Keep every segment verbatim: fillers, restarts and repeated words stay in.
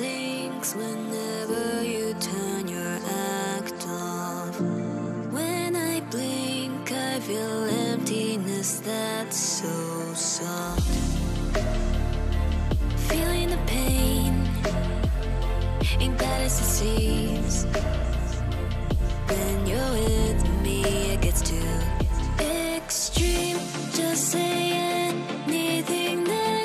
sinks whenever you turn your act off. When I blink, I feel emptiness that's so soft. Feeling the pain, ain't bad as it seems. When you're with me, it gets too extreme. Just say anything that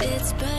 it's bad.